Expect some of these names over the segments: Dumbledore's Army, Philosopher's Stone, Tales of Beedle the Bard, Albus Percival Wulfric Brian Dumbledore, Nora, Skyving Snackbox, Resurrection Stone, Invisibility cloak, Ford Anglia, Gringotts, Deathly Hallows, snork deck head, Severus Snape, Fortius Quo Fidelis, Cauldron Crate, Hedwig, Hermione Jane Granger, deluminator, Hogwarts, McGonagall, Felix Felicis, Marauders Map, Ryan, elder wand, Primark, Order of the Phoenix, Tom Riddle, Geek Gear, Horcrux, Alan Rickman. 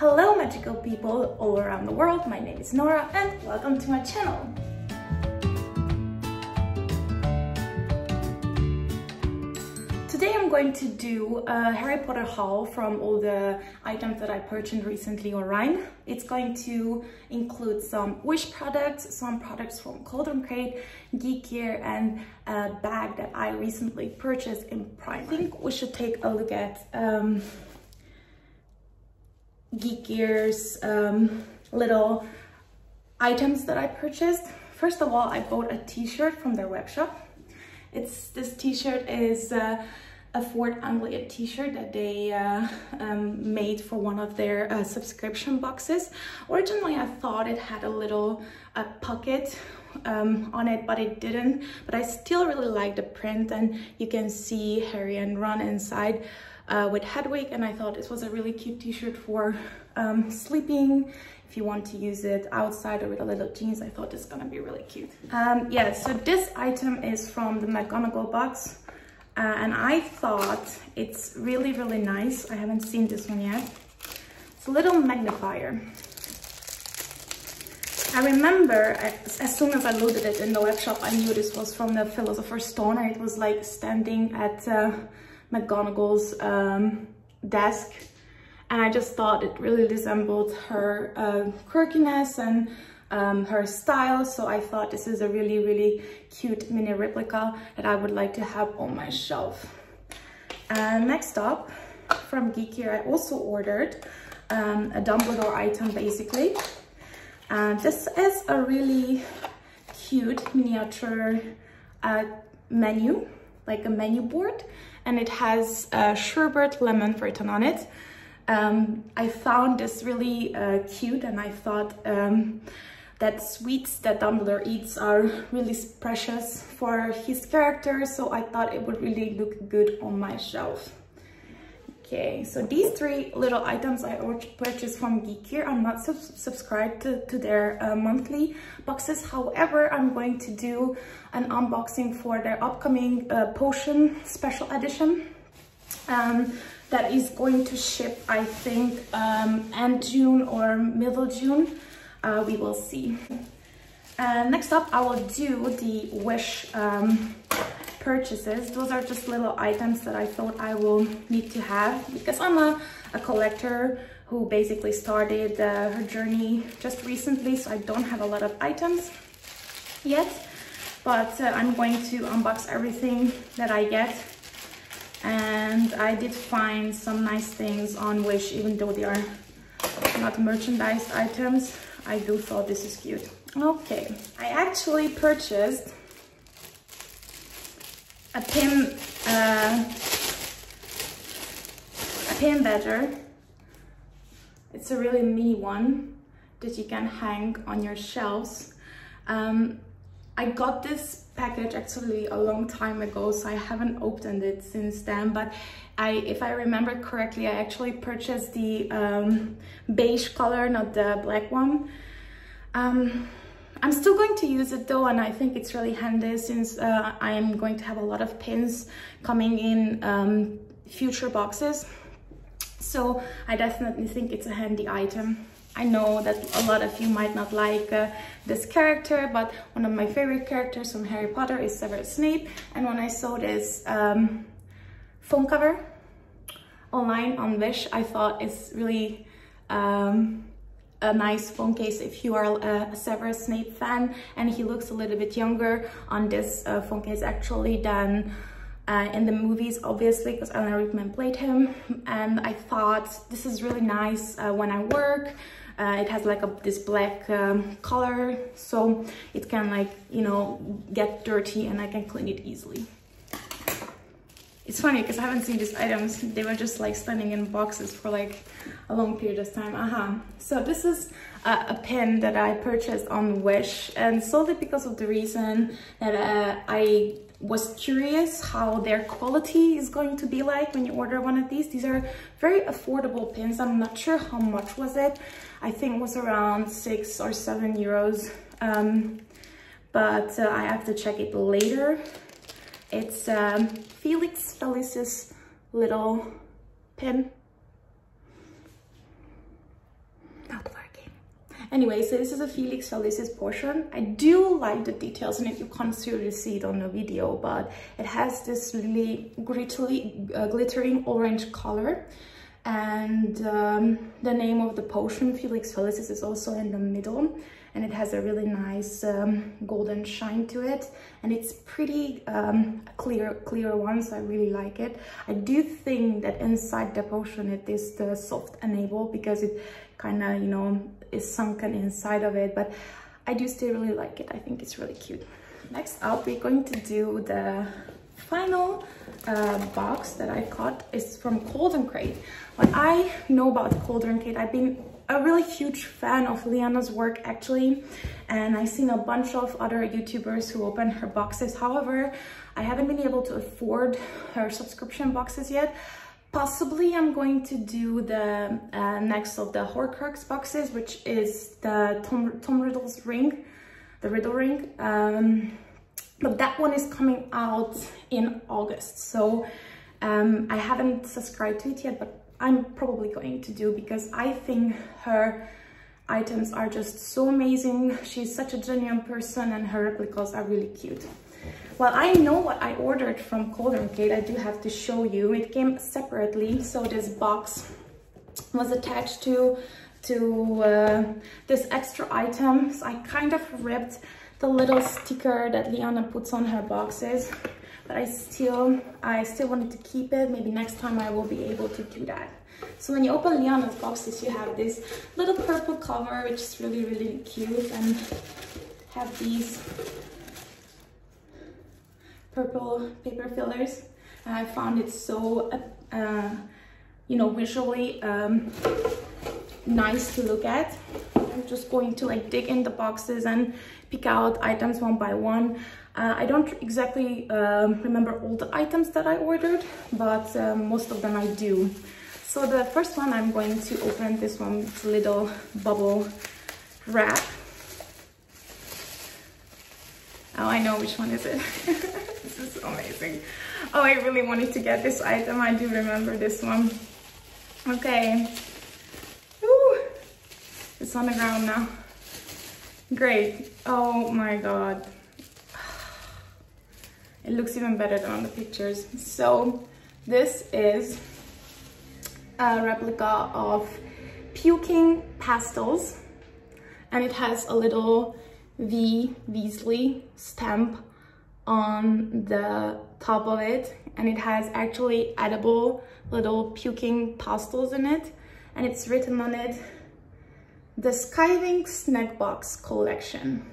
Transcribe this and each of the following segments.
Hello magical people all around the world, my name is Nora and welcome to my channel. Today I'm going to do a Harry Potter haul from all the items that I purchased recently on Ryan. It's going to include some Wish products, some products from Cauldron Crate, Geek Gear, and a bag that I recently purchased in Primark. I think we should take a look at Geek Gear's little items that I purchased. First of all, I bought a t-shirt from their web shop. This t-shirt is a Ford Anglia t-shirt that they made for one of their subscription boxes. Originally I thought it had a little pocket on it, but it didn't. But I still really like the print, and you can see Harry and Ron inside with Hedwig, and I thought this was a really cute t-shirt for sleeping. If you want to use it outside or with a little jeans, I thought it's gonna be really cute. Yeah, so this item is from the McGonagall box. And I thought it's really, really nice. I haven't seen this one yet. It's a little magnifier. I remember as soon as I loaded it in the web shop, I knew this was from the Philosopher's Stone. And it was like standing at McGonagall's desk. And I just thought it really resembled her quirkiness and her style, so I thought this is a really, really cute mini replica that I would like to have on my shelf. Next up, from Geek Gear, I also ordered a Dumbledore item, basically. This is a really cute miniature menu, like a menu board, and it has sherbet lemon written on it. I found this really cute, and I thought that sweets that Dumbledore eats are really precious for his character, so I thought it would really look good on my shelf. Okay, so these three little items I purchased from Geek Gear. I'm not subscribed to their monthly boxes. However, I'm going to do an unboxing for their upcoming potion special edition. That is going to ship, I think, end June or middle June. We will see. Next up, I will do the Wish purchases. Those are just little items that I thought I will need to have, because I'm a collector who basically started her journey just recently, so I don't have a lot of items yet. But I'm going to unbox everything that I get. And I did find some nice things on Wish, even though they are not merchandised items. I do thought this is cute. Okay, I actually purchased a pin badger. It's a really mini one that you can hang on your shelves. I got this package actually a long time ago, so I haven't opened it since then, but if I remember correctly, I actually purchased the beige color, not the black one. I'm still going to use it though, and I think it's really handy, since I am going to have a lot of pins coming in future boxes, so I definitely think it's a handy item. I know that a lot of you might not like this character, but one of my favorite characters from Harry Potter is Severus Snape. And when I saw this phone cover online on Wish, I thought it's really a nice phone case if you are a Severus Snape fan. And he looks a little bit younger on this phone case actually than in the movies, obviously, because Alan Rickman played him. And I thought this is really nice when I work. It has like this black color, so it can, like, you know, get dirty and I can clean it easily. It's funny because I haven't seen these items. They were just like standing in boxes for like a long period of time. So this is a pin that I purchased on Wish, and solely because of the reason that I was curious how their quality is going to be like when you order one of these. These are very affordable pins. I'm not sure how much was it. I think it was around €6 or €7. But I have to check it later. It's Felix Felicis little pin. Anyway, so this is a Felix Felicis portion. I do like the details in it. You can't really see it on the video, but it has this really glittering orange color. And the name of the potion, Felix Felicis, is also in the middle, and it has a really nice golden shine to it, and it's pretty clear one, so I really like it. I do think that inside the potion it is the soft enamel, because it kind of, you know, is sunken inside of it, but I do still really like it. I think it's really cute. Next up, we're going to do the final box that I got. Is from Cauldron Crate. What I know about Cauldron Crate, I've been a really huge fan of Liana's work actually, and I've seen a bunch of other YouTubers who open her boxes. However, I haven't been able to afford her subscription boxes yet. Possibly I'm going to do the next of the Horcrux boxes, which is the Tom Riddle's ring, the Riddle ring. But that one is coming out in August, so I haven't subscribed to it yet, but I'm probably going to do, because I think her items are just so amazing. She's such a genuine person, and her replicas are really cute. Well, I know what I ordered from Cauldron Crate. I do have to show you. It came separately, so this box was attached to this extra item. So I kind of ripped the little sticker that Liana puts on her boxes, but I still wanted to keep it. Maybe next time I will be able to do that. So when you open Liana's boxes, you have this little purple cover, which is really, really cute, and have these purple paper fillers. And I found it so, you know, visually nice to look at. I'm just going to like dig in the boxes and pick out items one by one. I don't exactly remember all the items that I ordered, but most of them I do. So the first one, I'm going to open this one with a little bubble wrap. Oh, I know which one is it. This is amazing. Oh, I really wanted to get this item. I do remember this one. Okay. It's on the ground now. Great. Oh my god. It looks even better than on the pictures. So this is a replica of Puking Pastels, and it has a little V Weasley stamp on the top of it, and it has actually edible little puking pastels in it, and it's written on it, the Skyving Snackbox collection.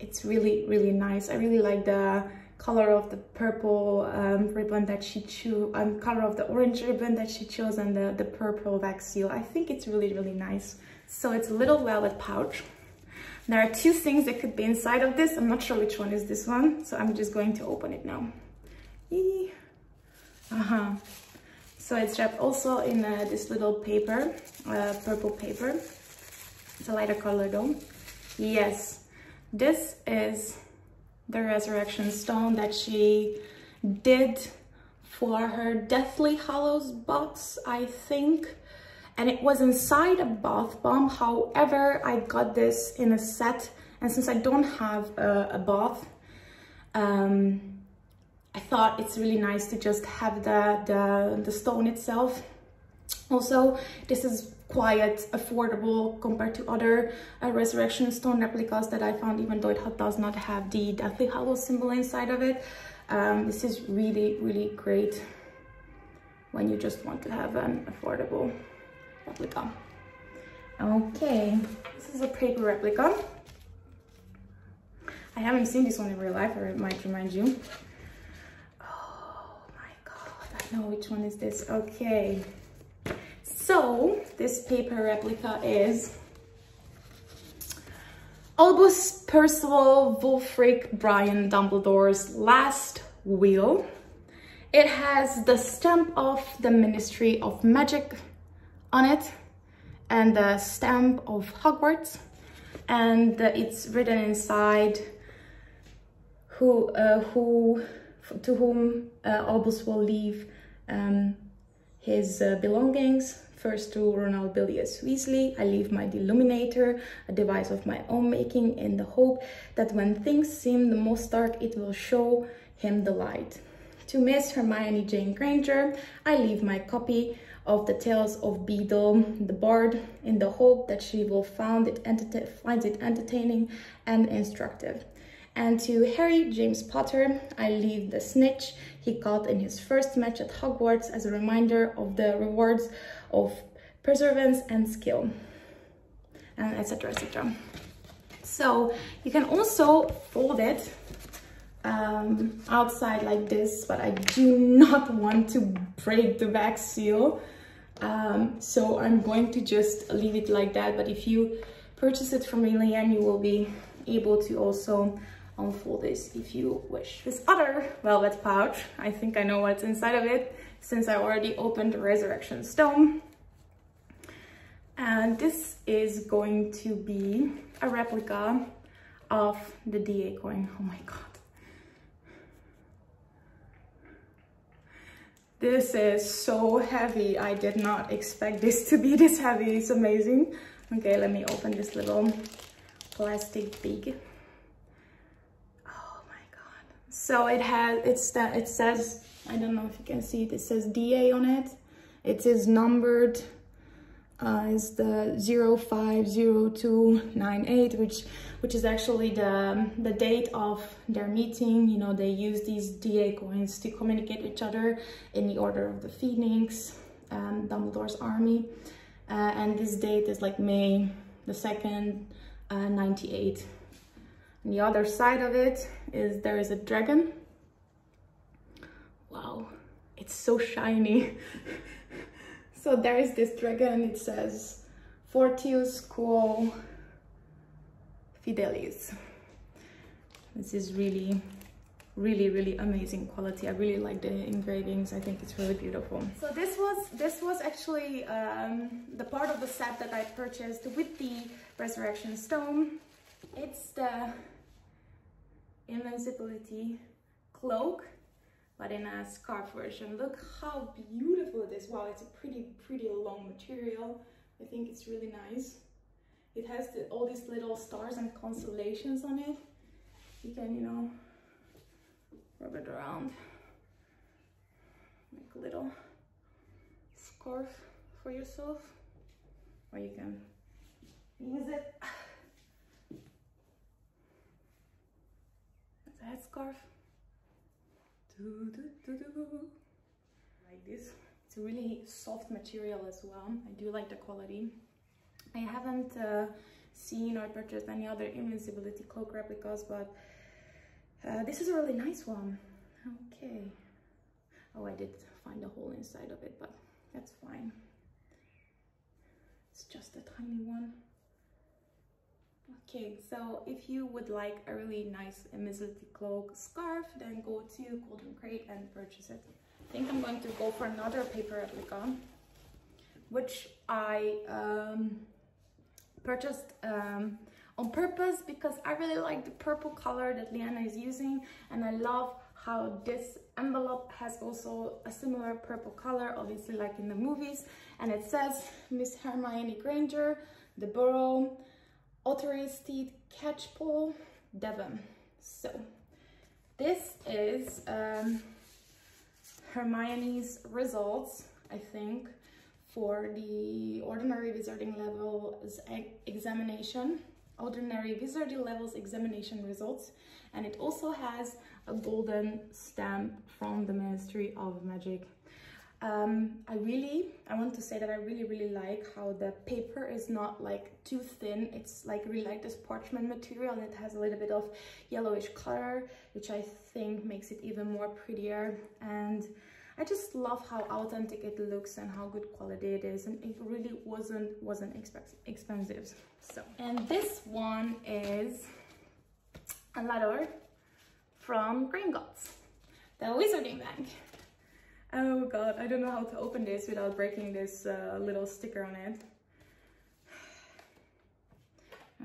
It's really, really nice. I really like the color of the purple ribbon that she chose, and color of the orange ribbon that she chose, and the purple wax seal. I think it's really, really nice. So it's a little velvet pouch. There are two things that could be inside of this. I'm not sure which one is this one, so I'm just going to open it now. So it's wrapped also in this little paper, purple paper. It's a lighter color though. Yes, this is the Resurrection Stone that she did for her Deathly Hallows box, I think. And it was inside a bath bomb. However, I got this in a set, and since I don't have a bath, I thought it's really nice to just have the stone itself. Also, this is quiet, affordable compared to other Resurrection Stone replicas that I found, even though it does not have the Deathly Hallows symbol inside of it. This is really, really great when you just want to have an affordable replica. Okay, this is a paper replica. I haven't seen this one in real life, I might remind you. Oh my god, I know which one is this. Okay. So, this paper replica is Albus Percival Wulfric Brian Dumbledore's last will. It has the stamp of the Ministry of Magic on it, and the stamp of Hogwarts, and it's written inside to whom Albus will leave his belongings. First to Ronald Billius Weasley, I leave my deluminator, a device of my own making, in the hope that when things seem the most dark, it will show him the light. To Miss Hermione Jane Granger, I leave my copy of the Tales of Beedle the Bard, in the hope that she will find it entertaining and instructive. And to Harry James Potter, I leave the snitch he caught in his first match at Hogwarts as a reminder of the rewards of perseverance and skill, and etc, etc. So you can also fold it outside like this, but I do not want to break the back seal, so I'm going to just leave it like that. But if you purchase it from me, Liana, you will be able to also unfold this if you wish. This other velvet pouch, I think I know what's inside of it since I already opened Resurrection Stone. And this is going to be a replica of the DA coin. Oh my god. This is so heavy. I did not expect this to be this heavy. It's amazing. Okay, let me open this little plastic bag. Oh my god. So it has, it says, I don't know if you can see it, it says DA on it. It is numbered as the 050298, which is actually the date of their meeting. You know, they use these DA coins to communicate with each other in the Order of the Phoenix, Dumbledore's Army, and this date is like May the 2nd, 98. And the other side of it is there is a dragon. Wow, it's so shiny. So there is this dragon, it says Fortius Quo Fidelis. This is really, really, really amazing quality. I really like the engravings. I think it's really beautiful. So this was actually the part of the set that I purchased with the Resurrection Stone. It's the Invisibility cloak, but in a scarf version. Look how beautiful it is. Wow, it's a pretty long material. I think it's really nice. It has all these little stars and constellations on it. You can, you know, rub it around. Make a little scarf for yourself. Or you can use it as a headscarf. Like this. It's a really soft material as well. I do like the quality. I haven't seen or purchased any other Invisibility cloak replicas, but this is a really nice one. Okay. Oh, I did find a hole inside of it, but that's fine. It's just a tiny one. Okay, so if you would like a really nice Invisibility cloak scarf, then go to Cauldron Crate and purchase it. I think I'm going to go for another paper replica, which I purchased on purpose because I really like the purple color that Liana is using, and I love how this envelope has also a similar purple color, obviously like in the movies. And it says Miss Hermione Granger, the Borough, Authority Catchpole, Devon. So this is Hermione's results, I think, for the ordinary wizarding levels examination, ordinary wizarding levels examination results. And it also has a golden stamp from the Ministry of Magic. I want to say that I really like how the paper is not like too thin. It's like really like this parchment material, and it has a little bit of yellowish color, which I think makes it even more prettier. And I just love how authentic it looks and how good quality it is, and it really wasn't expensive. So, and this one is a letter from Gringotts, the Wizarding Bank. Oh god, I don't know how to open this without breaking this little sticker on it.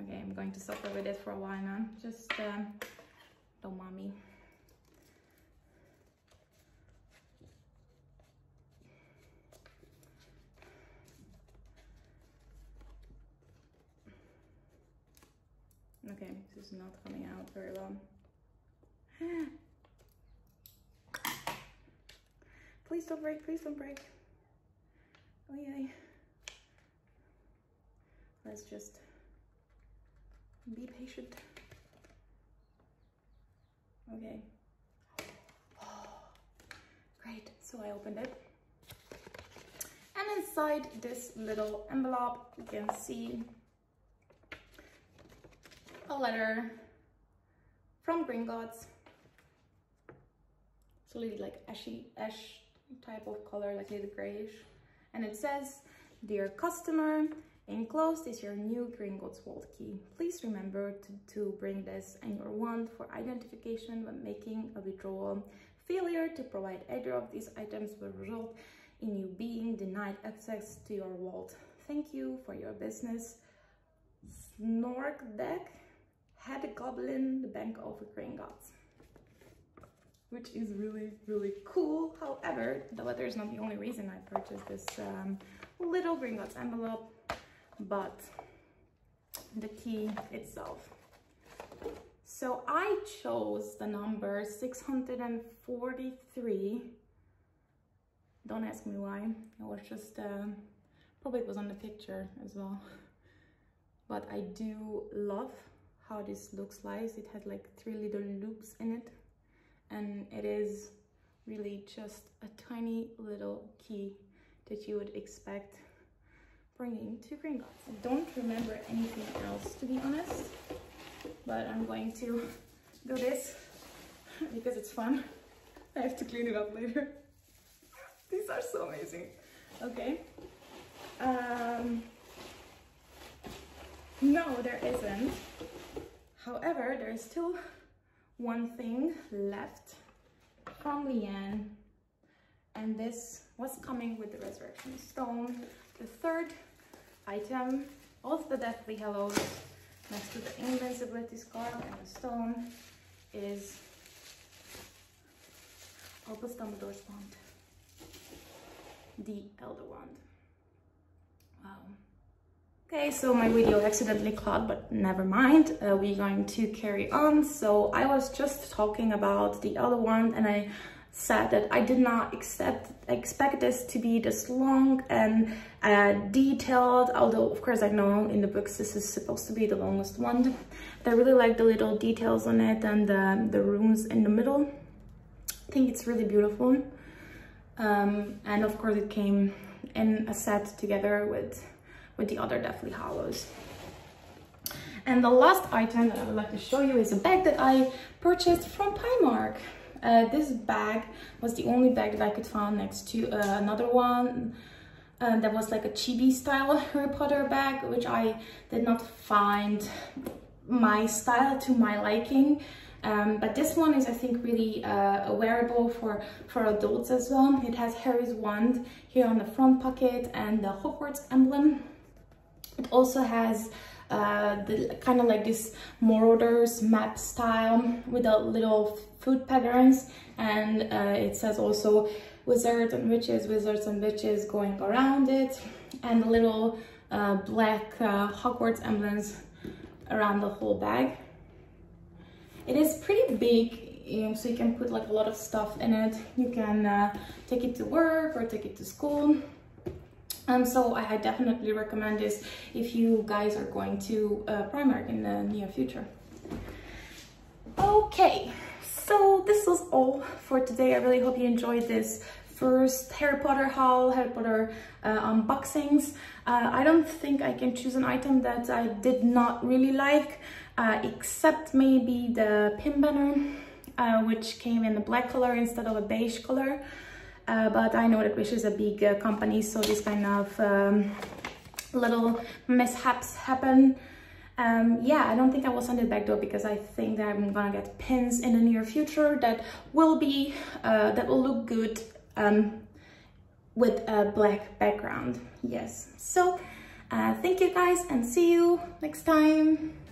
Okay, I'm going to suffer with it for a while now. Just don't mind me. Okay, this is not coming out very well. Please don't break, please don't break. Oh yay. Let's just be patient. Okay. Oh, great, so I opened it. And inside this little envelope, you can see a letter from Gringotts. It's a little like ash type of color, like a little grayish. And it says, "Dear customer, enclosed is your new Gringotts vault key. Please remember to bring this and your wand for identification when making a withdrawal. Failure to provide either of these items will result in you being denied access to your vault. Thank you for your business. Snork Deck, Head Goblin, the Bank of Gringotts." Which is really, really cool. However, the letter is not the only reason I purchased this little Gringotts envelope, but the key itself. So I chose the number 643. Don't ask me why. It was just, probably it was on the picture as well. But I do love how this looks like. It had like 3 little loops in it. And it is really just a tiny little key that you would expect bringing to Gringotts. I don't remember anything else, to be honest, but I'm going to do this because it's fun. I have to clean it up later. These are so amazing. Okay. No, there isn't. However, there is still one thing left from Liana, and this was coming with the Resurrection Stone, the 3rd item of the Deathly Hallows, next to the Invisibility cloak and the stone, is Albus Dumbledore's wand, the Elder Wand. Wow. Okay, so my video accidentally caught, but never mind, we're going to carry on. So I was just talking about the other one, and I said that I did not expect this to be this long and detailed, although of course I know in the books this is supposed to be the longest one. But I really like the little details on it and the rooms in the middle. I think it's really beautiful. And of course it came in a set together with the other Deathly Hallows. And the last item that I would like to show you is a bag that I purchased from Primark. This bag was the only bag that I could find next to another one that was like a chibi style Harry Potter bag, which I did not find my style to my liking. But this one is, I think, really wearable for adults as well. It has Harry's wand here on the front pocket and the Hogwarts emblem. It also has the kind of like this Marauders map style with the little food patterns, and it says also wizards and witches going around it, and the little black Hogwarts emblems around the whole bag. It is pretty big, so you can put like a lot of stuff in it. You can take it to work or take it to school. So I definitely recommend this if you guys are going to Primark in the near future. Okay, so this was all for today. I really hope you enjoyed this first Harry Potter haul, Harry Potter unboxings. I don't think I can choose an item that I did not really like, except maybe the pin banner, which came in a black color instead of a beige color. But I know that Wish is a big company, so these kind of little mishaps happen. Yeah, I don't think I will send it back though, because I think that I'm gonna get pins in the near future that will be that will look good with a black background. Yes. So thank you guys, and see you next time.